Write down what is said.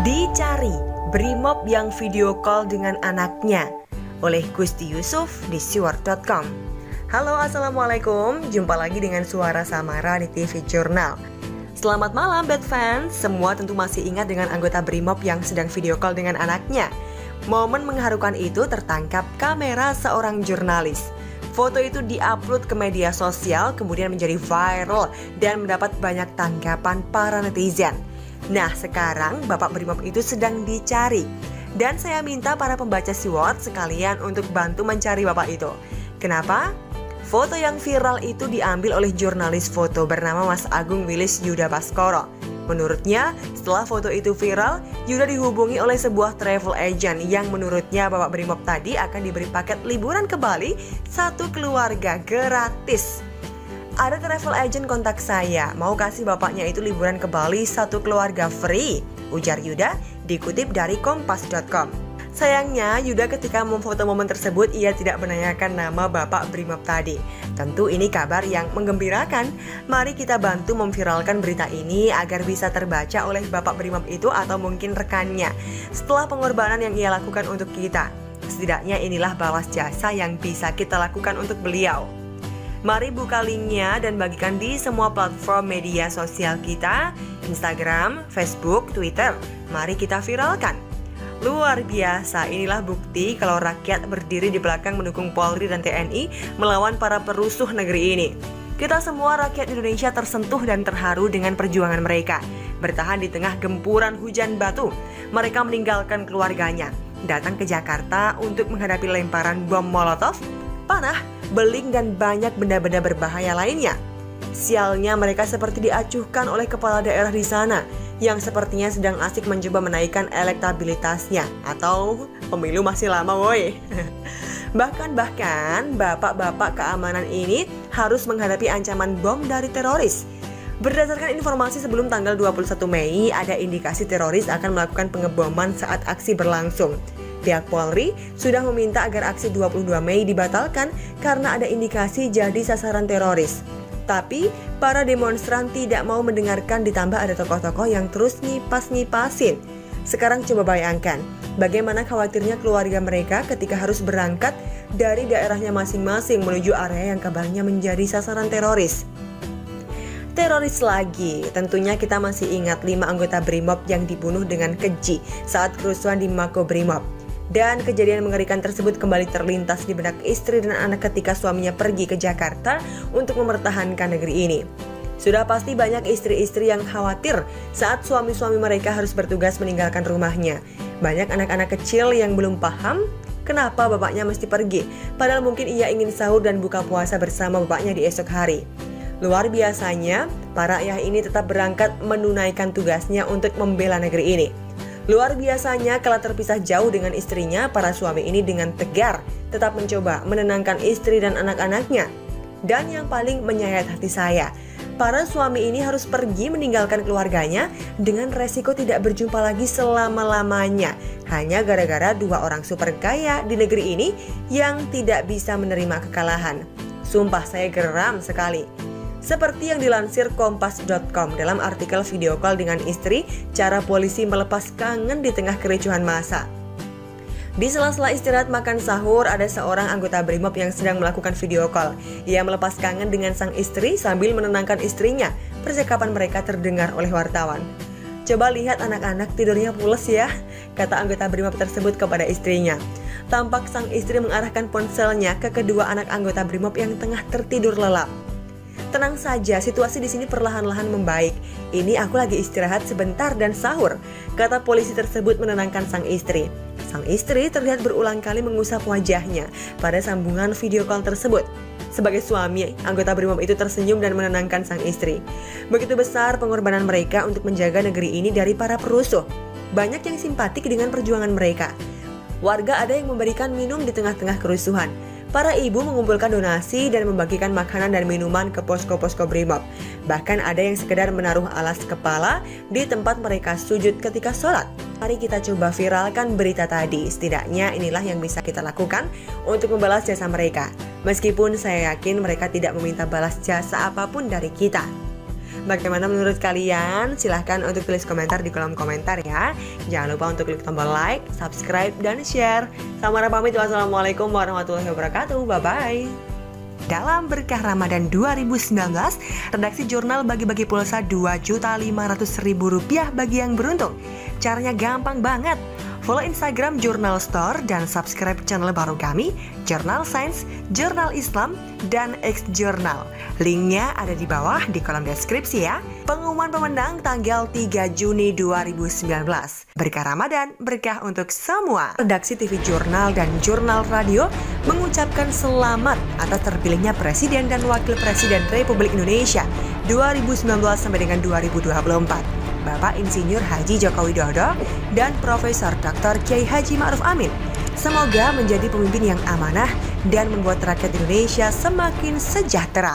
Dicari BRIMOB yang video call dengan anaknya oleh Gusti Yusuf di siwar.com. Halo, assalamualaikum, jumpa lagi dengan Suara Samara di TV Jurnal. Selamat malam Bad Fans, semua tentu masih ingat dengan anggota BRIMOB yang sedang video call dengan anaknya. Momen mengharukan itu tertangkap kamera seorang jurnalis. Foto itu diupload ke media sosial, kemudian menjadi viral dan mendapat banyak tanggapan para netizen. Nah, sekarang Bapak BRIMOB itu sedang dicari. Dan saya minta para pembaca Siwot sekalian untuk bantu mencari Bapak itu. Kenapa? Foto yang viral itu diambil oleh jurnalis foto bernama Mas Agung Willis Yuda Baskoro. Menurutnya, setelah foto itu viral, Yuda dihubungi oleh sebuah travel agent yang menurutnya Bapak BRIMOB tadi akan diberi paket liburan ke Bali satu keluarga gratis. Ada travel agent kontak saya, mau kasih bapaknya itu liburan ke Bali satu keluarga free, ujar Yuda dikutip dari kompas.com. Sayangnya Yuda ketika memfoto momen tersebut ia tidak menanyakan nama Bapak BRIMOB tadi. Tentu ini kabar yang menggembirakan. Mari kita bantu memviralkan berita ini agar bisa terbaca oleh Bapak BRIMOB itu atau mungkin rekannya setelah pengorbanan yang ia lakukan untuk kita. Setidaknya inilah balas jasa yang bisa kita lakukan untuk beliau. Mari buka linknya dan bagikan di semua platform media sosial kita, Instagram, Facebook, Twitter. Mari kita viralkan. Luar biasa, inilah bukti kalau rakyat berdiri di belakang mendukung Polri dan TNI melawan para perusuh negeri ini. Kita semua rakyat Indonesia tersentuh dan terharu dengan perjuangan mereka. Bertahan di tengah gempuran hujan batu, mereka meninggalkan keluarganya, datang ke Jakarta untuk menghadapi lemparan bom molotov, panah, beling dan banyak benda-benda berbahaya lainnya. Sialnya mereka seperti diacuhkan oleh kepala daerah di sana yang sepertinya sedang asik mencoba menaikkan elektabilitasnya atau pemilu masih lama woi. Bahkan bapak-bapak keamanan ini harus menghadapi ancaman bom dari teroris. Berdasarkan informasi sebelum tanggal 21 Mei, ada indikasi teroris akan melakukan pengeboman saat aksi berlangsung. Pihak Polri sudah meminta agar aksi 22 Mei dibatalkan karena ada indikasi jadi sasaran teroris. Tapi para demonstran tidak mau mendengarkan, ditambah ada tokoh-tokoh yang terus ngipas-ngipasin. Sekarang coba bayangkan bagaimana khawatirnya keluarga mereka ketika harus berangkat dari daerahnya masing-masing menuju area yang kabarnya menjadi sasaran teroris. Teroris lagi, tentunya kita masih ingat 5 anggota BRIMOB yang dibunuh dengan keji saat kerusuhan di Mako BRIMOB. Dan kejadian mengerikan tersebut kembali terlintas di benak istri dan anak ketika suaminya pergi ke Jakarta untuk mempertahankan negeri ini. Sudah pasti banyak istri-istri yang khawatir saat suami-suami mereka harus bertugas meninggalkan rumahnya. Banyak anak-anak kecil yang belum paham kenapa bapaknya mesti pergi, padahal mungkin ia ingin sahur dan buka puasa bersama bapaknya di esok hari. Luar biasanya, para ayah ini tetap berangkat menunaikan tugasnya untuk membela negeri ini. Luar biasanya, kala terpisah jauh dengan istrinya, para suami ini dengan tegar tetap mencoba menenangkan istri dan anak-anaknya. Dan yang paling menyayat hati saya, para suami ini harus pergi meninggalkan keluarganya dengan resiko tidak berjumpa lagi selama-lamanya. Hanya gara-gara 2 orang super kaya di negeri ini yang tidak bisa menerima kekalahan. Sumpah saya geram sekali. Seperti yang dilansir kompas.com dalam artikel video call dengan istri, cara polisi melepas kangen di tengah kericuhan massa. Di sela-sela istirahat makan sahur, ada seorang anggota BRIMOB yang sedang melakukan video call. Ia melepas kangen dengan sang istri sambil menenangkan istrinya. Percakapan mereka terdengar oleh wartawan. Coba lihat anak-anak tidurnya pules ya, kata anggota BRIMOB tersebut kepada istrinya. Tampak sang istri mengarahkan ponselnya ke kedua anak anggota BRIMOB yang tengah tertidur lelap. Tenang saja, situasi di sini perlahan-lahan membaik. Ini aku lagi istirahat sebentar dan sahur, kata polisi tersebut menenangkan sang istri. Sang istri terlihat berulang kali mengusap wajahnya pada sambungan video call tersebut. Sebagai suami, anggota BRIMOB itu tersenyum dan menenangkan sang istri. Begitu besar pengorbanan mereka untuk menjaga negeri ini dari para perusuh. Banyak yang simpatik dengan perjuangan mereka. Warga ada yang memberikan minum di tengah-tengah kerusuhan. Para ibu mengumpulkan donasi dan membagikan makanan dan minuman ke posko-posko BRIMOB. Bahkan ada yang sekedar menaruh alas kepala di tempat mereka sujud ketika sholat. Mari kita coba viralkan berita tadi. Setidaknya inilah yang bisa kita lakukan untuk membalas jasa mereka. Meskipun saya yakin mereka tidak meminta balas jasa apapun dari kita. Bagaimana menurut kalian? Silahkan untuk tulis komentar di kolom komentar ya. Jangan lupa untuk klik tombol like, subscribe, dan share. Samara pamit, wassalamualaikum warahmatullahi wabarakatuh. Bye-bye. Dalam berkah Ramadan 2019, redaksi jurnal bagi-bagi pulsa Rp2.500.000 bagi yang beruntung. Caranya gampang banget. Follow Instagram Jurnal Store dan subscribe channel baru kami, Jurnal Science, Jurnal Islam, dan X Jurnal. Linknya ada di bawah di kolom deskripsi ya. Pengumuman pemenang tanggal 3 Juni 2019. Berkah Ramadan, berkah untuk semua. Redaksi TV Jurnal dan Jurnal Radio mengucapkan selamat atas terpilihnya Presiden dan Wakil Presiden Republik Indonesia 2019 sampai dengan 2024. Bapak Insinyur Haji Jokowi Widodo dan Profesor Dr. Kiai Haji Ma'ruf Amin. Semoga menjadi pemimpin yang amanah dan membuat rakyat Indonesia semakin sejahtera.